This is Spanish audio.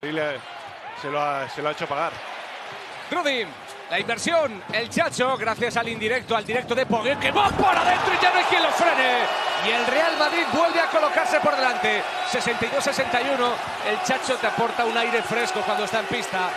Se lo ha hecho pagar. Rudy, la inversión, el Chacho, gracias al indirecto, al directo de Pogue, que va para adentro y ya no hay quien lo frene. Y el Real Madrid vuelve a colocarse por delante. 62-61, el Chacho te aporta un aire fresco cuando está en pista.